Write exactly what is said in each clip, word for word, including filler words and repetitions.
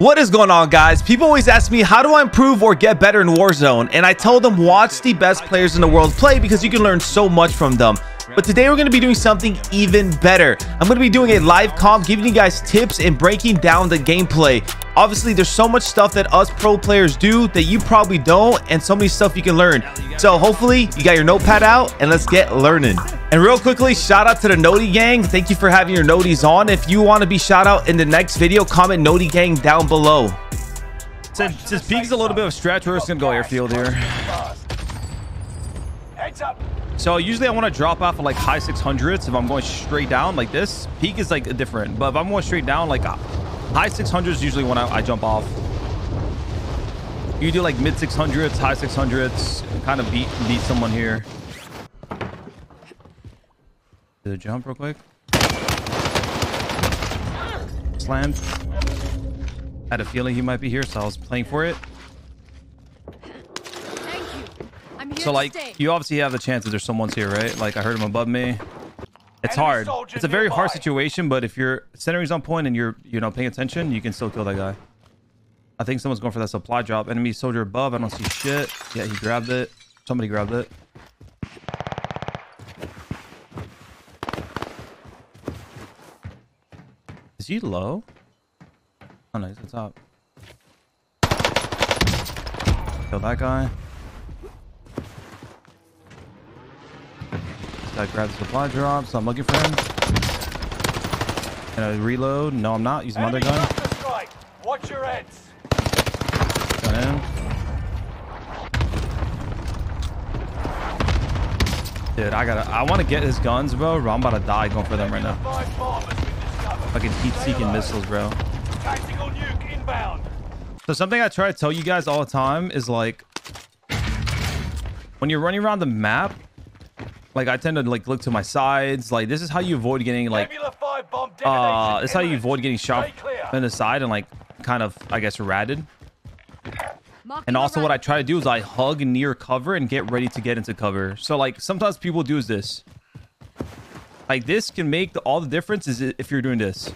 What is going on, guys? People always ask me, how do I improve or get better in Warzone? And I tell them, watch the best players in the world play because you can learn so much from them. But today we're going to be doing something even better. I'm going to be doing a live comp, giving you guys tips and breaking down the gameplay. Obviously, there's so much stuff that us pro players do that you probably don't, and so many stuff you can learn. So hopefully you got your notepad out and let's get learning. And real quickly, shout out to the Noti gang. Thank you for having your Noties on. If you want to be shout out in the next video, comment Noti gang down below. Since, since Peak's a little bit of a stretch, we're just gonna go airfield here. So usually I want to drop off of like high six hundreds if I'm going straight down like this. Peak is like different, but if I'm going straight down, like high six hundreds usually when I, I jump off. You do like mid six hundreds, high six hundreds, kind of beat beat someone here. Do the jump real quick. Slammed. Had a feeling he might be here, so I was playing for it. Thank you. I'm here so like, stay. You obviously have the chance that there's someone's here, right? Like I heard him above me. It's hard. It's a very nearby. hard situation, but if your centering's on point and you're you know paying attention, you can still kill that guy. I think someone's going for that supply drop. Enemy soldier above. I don't see shit. Yeah, he grabbed it. Somebody grabbed it. Is he low? Oh no, he's at the top. Kill that guy. This guy grabbed the supply drop, so I'm looking for him. Can I reload? No, I'm not. Use my other gun. Watch your heads. Got him. Dude, I gotta. I want to get his guns, bro. I'm about to die going for them right now. Fucking heat seeking missiles, bro. Tactical nuke inbound. So something I try to tell you guys all the time is like, when you're running around the map, like I tend to like look to my sides. Like this is how you avoid getting like, uh, this is how you avoid getting shot in the side and like kind of, I guess, ratted. And also what I try to do is I hug near cover and get ready to get into cover. So like sometimes people do is this. Like this can make the, all the difference is if you're doing this.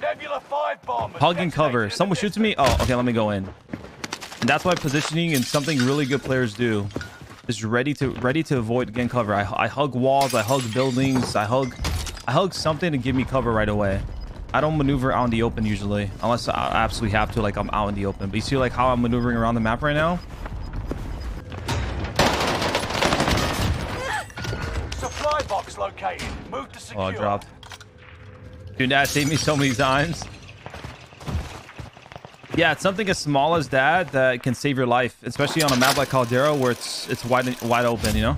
Nebula five bomb. Hug and cover. Someone shoots me. Oh, okay. Let me go in. And that's why positioning and something really good players do is ready to ready to avoid again cover. I, I hug walls. I hug buildings. I hug I hug something to give me cover right away. I don't maneuver out in the open usually unless I absolutely have to. Like I'm out in the open. But you see like how I'm maneuvering around the map right now. Box located. Move to secure. Oh, I dropped. Dude, that saved me so many times. Yeah, it's something as small as that that can save your life, especially on a map like Caldera where it's it's wide wide open, you know?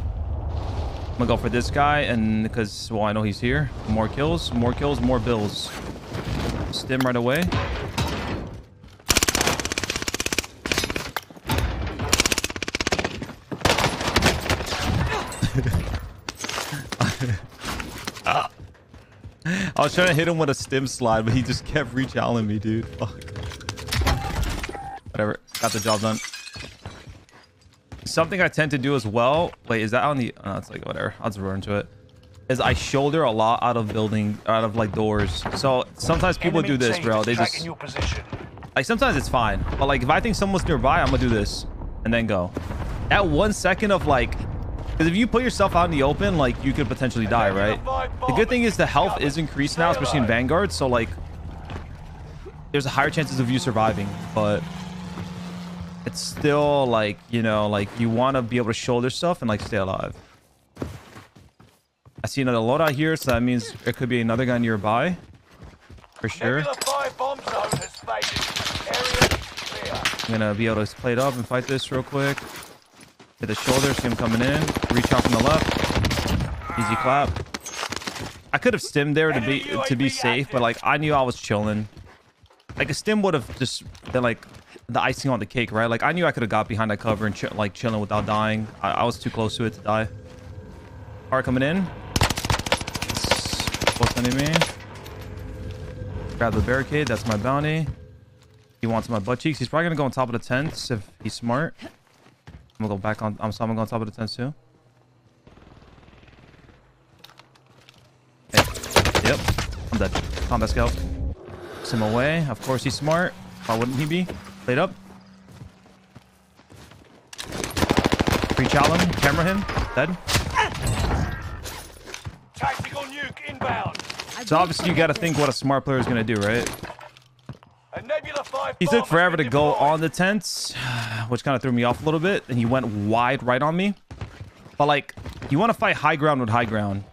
I'm gonna go for this guy, and because, well, I know he's here. More kills, more kills, more bills. Stim right away. Ah. I was trying to hit him with a stim slide, but he just kept re-challenging me, dude. Fuck. Whatever. Got the job done. Something I tend to do as well. Wait, is that on the... Oh, it's like, whatever. I'll just run into it. Is I shoulder a lot out of building, out of, like, doors. So, sometimes people do this, bro. They just... Like, sometimes it's fine. But, like, if I think someone's nearby, I'm gonna do this. And then go. That one second of, like... Because if you put yourself out in the open, like, you could potentially die, right? The good thing is the health is increased now, especially in Vanguard. So, like, there's higher chances of you surviving. But it's still, like, you know, like, you want to be able to shoulder stuff and, like, stay alive. I see another loadout here, so that means there could be another guy nearby. For sure. I'm going to be able to play it up and fight this real quick. Hit the shoulder, see him coming in. Reach out from the left. Easy clap. I could have stimmed there to be to be safe, but like I knew I was chilling. Like a stim would have just been like the icing on the cake, right? Like I knew I could have got behind that cover and ch like chilling without dying. I, I was too close to it to die. Alright, coming in. What's enemy? Grab the barricade. That's my bounty. He wants my butt cheeks. He's probably gonna go on top of the tents if he's smart. I'm gonna go back on. I'm so I'm gonna go on top of the tents too. Hey, yep, I'm dead. Combat scout. Chips him away. Of course he's smart. Why wouldn't he be? Played up. Pre-challenge him. Camera him. Dead. Tactical nuke inbound. So obviously you got to think what a smart player is going to do, right? He took forever to go on the tents, which kind of threw me off a little bit. And he went wide right on me. But like, you want to fight high ground with high ground.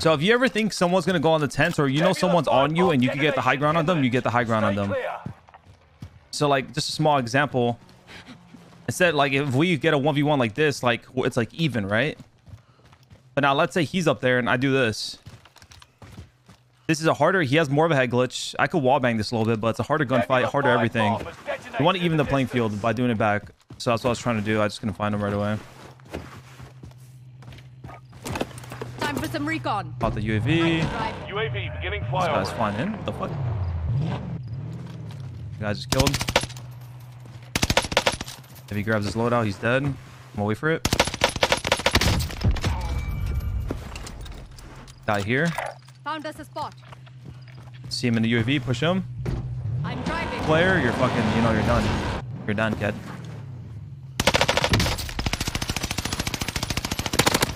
So if you ever think someone's going to go on the tents, or you know someone's on you and you can get the high ground on them, you get the high ground on them. So like, just a small example. Instead, like if we get a one v one like this, like it's like even, right? But now let's say he's up there and I do this. This is a harder, he has more of a head glitch. I could wallbang this a little bit, but it's a harder gunfight, harder everything. You want to even the playing field by doing it back. So that's what I was trying to do. I just couldn't find him right away. Time for some recon. About the U A V. U A V beginning flyover. This guy's flying in. What the fuck? The guy just killed. If he grabs his loadout, he's dead. I'm gonna wait for it. Guy here. Found us a spot. See him in the U A V, push him. I'm driving. Player, you're fucking, you know, you're done. You're done, kid.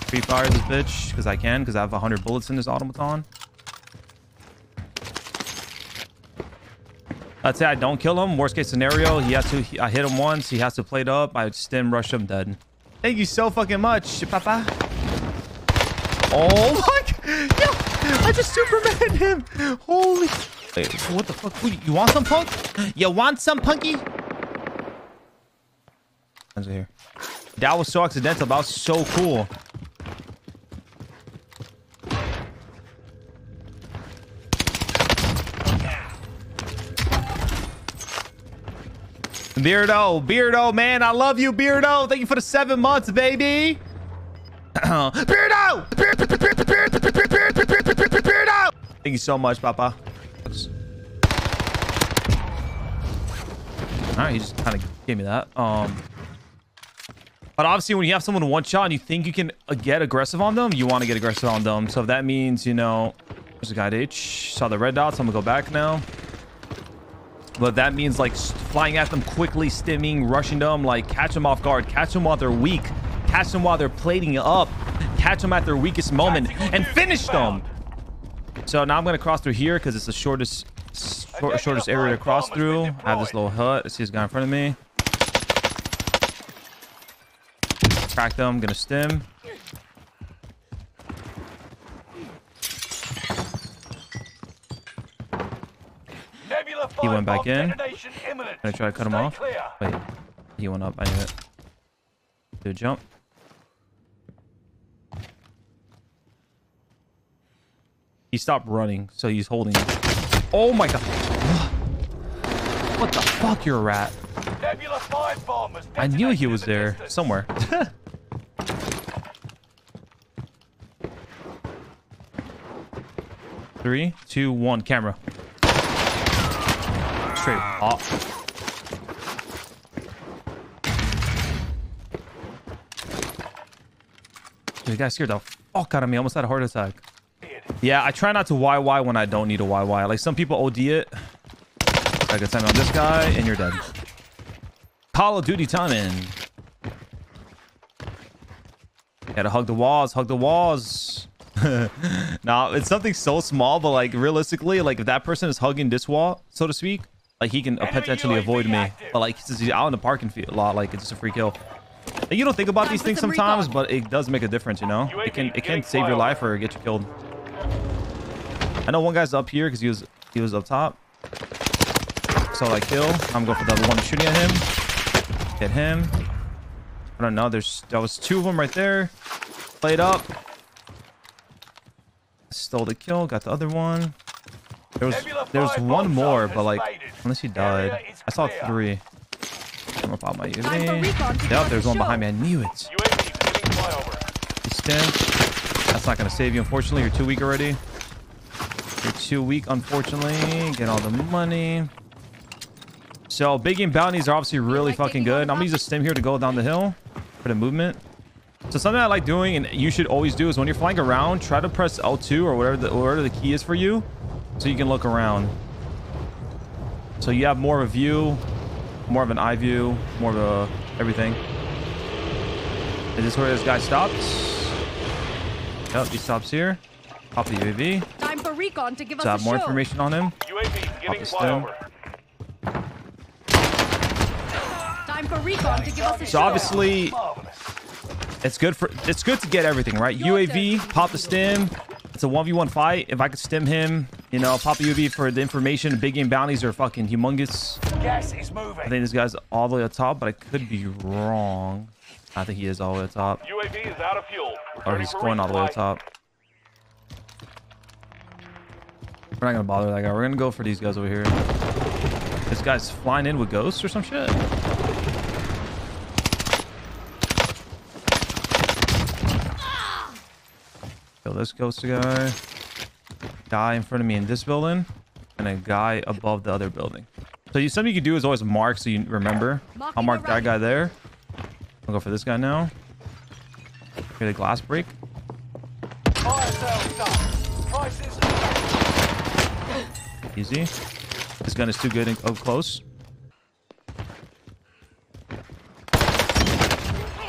Free fire this bitch, because I can, because I have one hundred bullets in this automaton. Let's say I don't kill him. Worst case scenario, he has to, he, I hit him once, he has to plate up, I stim rush him dead. Thank you so fucking much, Papa. Oh, fuck! Yeah. I just Supermaned him! Holy... Wait, what the fuck? Wait, you want some punk? You want some punky? Here. That was so accidental, but that was so cool. Beardo, Beardo, man, I love you, Beardo. Thank you for the seven months, baby. Beardo! Beardo! Thank you so much, Papa. Alright, he just kind of gave me that. Um, but obviously, when you have someone one shot and you think you can get aggressive on them, you want to get aggressive on them. So if that means, you know, there's a guy at H. Saw the red dots. I'm gonna go back now. But that means like flying at them quickly, stimming, rushing them, like catch them off guard, catch them while they're weak. Catch them while they're plating up. Catch them at their weakest moment and finish them. So now I'm going to cross through here because it's the shortest short, shortest area to cross through. I have this little hut. I see this guy in front of me. Crack them. I'm going to stim. He went back in. I'm going to try to cut him off. Wait. He went up. I knew it. Do a jump. He stopped running, so he's holding. Oh my god. What the fuck, you're a rat. I knew he was there somewhere. Three, two, one, camera. Straight up. The guy scared the fuck out of me. Almost had a heart attack. Yeah, I try not to Y Y when I don't need a Y Y. Like, some people O D it. I got time on this guy, and you're dead. Call of Duty time in. Gotta hug the walls. Hug the walls. Nah, it's something so small, but, like, realistically, like, if that person is hugging this wall, so to speak, like, he can potentially avoid me. But, like, since he's out in the parking lot, like, it's just a free kill. And you don't think about these things sometimes, but it does make a difference, you know? It can it can save your life or get you killed. I know one guy's up here because he was he was up top. So I kill. I'm going for the other one shooting at him. Hit him. I don't know. There's that was two of them right there. Played up. Stole the kill. Got the other one. There was there was one more, but like unless he died, I saw three. I'm gonna pop my U A V. Yep, there's one behind me. I knew it. That's not gonna save you, unfortunately. You're too weak already. You're too weak, unfortunately. Get all the money. So big game bounties are obviously really fucking good. I'm gonna use a stim here to go down the hill for the movement. So something I like doing, and you should always do, is when you're flying around, try to press L two or whatever the, whatever the key is for you, so you can look around. So you have more of a view, more of an eye view, more of a everything. Is this where this guy stops? Yep, he stops here. Pop the U A V. Time for recon to give us so I have a more show. information on him. U A V getting flyover. Time for recon to give us a so show. obviously. It's good for it's good to get everything, right? U A V, pop the stim. It's a one v one fight. If I could stim him, you know, pop a U A V for the information. Big game bounties are fucking humongous. Gas is moving. I think this guy's all the way up top, but I could be wrong. I think he is all the way up top. U A V is out of fuel. Or he's going all the way up top. We're not gonna bother that guy. We're gonna go for these guys over here. This guy's flying in with ghosts or some shit. Kill this ghost guy. Guy in front of me in this building, and a guy above the other building. So you, something you can do is always mark, so you remember. Marking I'll mark that guy there. I'll go for this guy now. Get a glass break. Easy. This gun is too good and up close.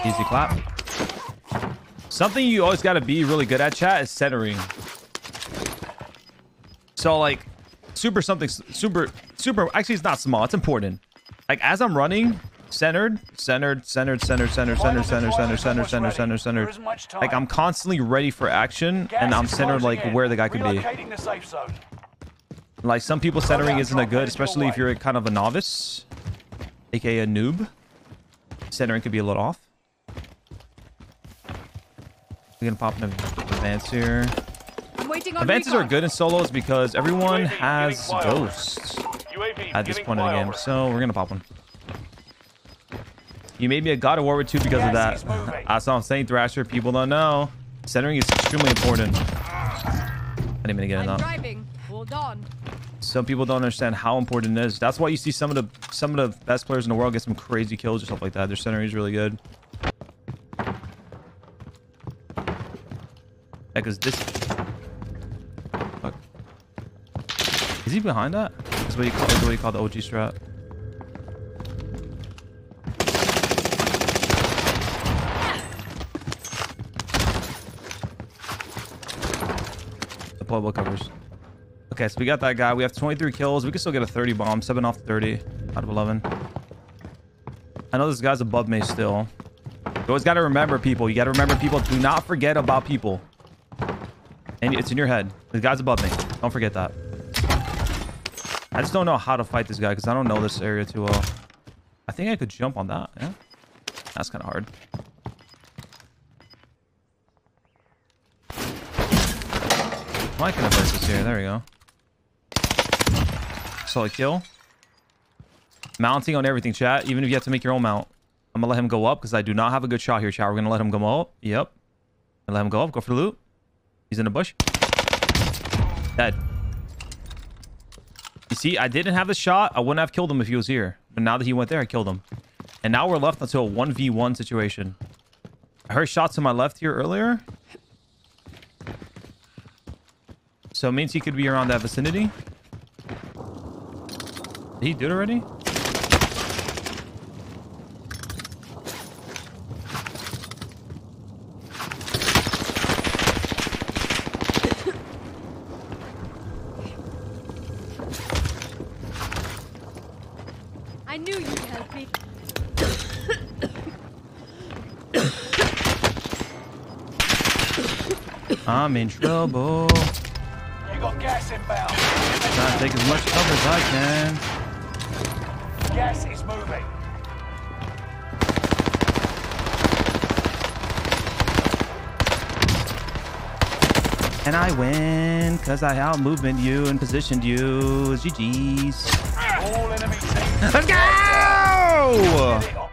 Easy clap. Something you always got to be really good at, chat, is centering. So like super something super super actually it's not small, it's important. Like as I'm running, centered, centered, centered, centered, centered, centered, centered, centered, centered, centered, centered, centered. Like I'm constantly ready for action and I'm centered like where the guy could be. Like some people centering isn't that good, especially if you're kind of a novice, aka a noob. Centering could be a little off. Gonna pop an advance here. Advances are good in solos because everyone has ghosts at this point in the game, so we're gonna pop one. You made me a God of War with two because of that. That's what I'm saying, Thrasher. People don't know centering is extremely important. I didn't mean to get it on. Some people don't understand how important it is. That's why you see some of the some of the best players in the world get some crazy kills or stuff like that. Their centering is really good. Because this fuck. Is he behind that? That's what you call, that's what you call the O G strat. Deployable covers. Okay, so we got that guy. We have twenty-three kills. We can still get a thirty bomb. Seven off thirty out of eleven. I know this guy's above me still. You always gotta remember people. You gotta remember people. Do not forget about people. And it's in your head. The guy's above me. Don't forget that. I just don't know how to fight this guy because I don't know this area too well. I think I could jump on that. Yeah, that's kind of hard. Why can I place this here? There we go. Solid kill. Mounting on everything, chat. Even if you have to make your own mount. I'm going to let him go up because I do not have a good shot here, chat. We're going to let him go up. Yep. Let him go up. Go for the loot. He's in a bush. Dead. You see, I didn't have the shot. I wouldn't have killed him if he was here. But now that he went there, I killed him. And now we're left until a one v one situation. I heard shots to my left here earlier. So it means he could be around that vicinity. Did he do it already? I knew you'd help me. I'm in trouble. You got gas inbound. Trying to take as much cover as I can. Gas is moving. And I win because I outmoved you and positioned you. G G's. All enemies. Let's go!